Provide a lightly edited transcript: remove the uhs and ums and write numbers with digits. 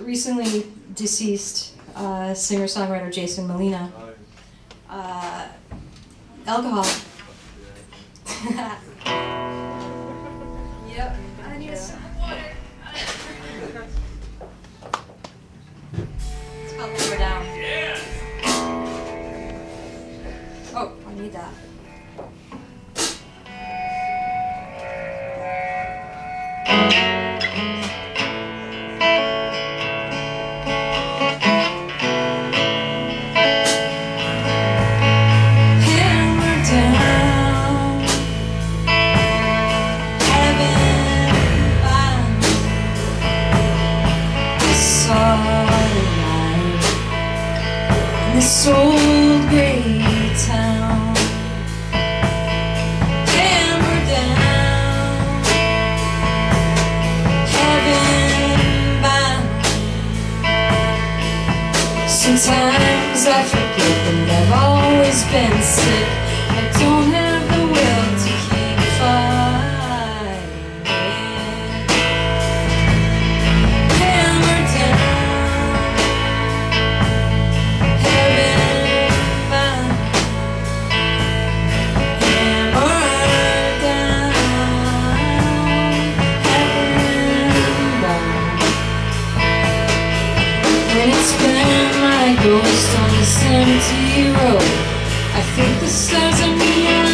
recently deceased singer-songwriter Jason Molina. Alcohol. Yep. I need a sip of water. It's about lower down. Yeah. Oh, I need that. This old gray town, hammered down, heaven bound. Sometimes I forget that I've always been sick. I don't have the will to keep fighting. Hammered down. Ghost on this empty road, I think the stars are near.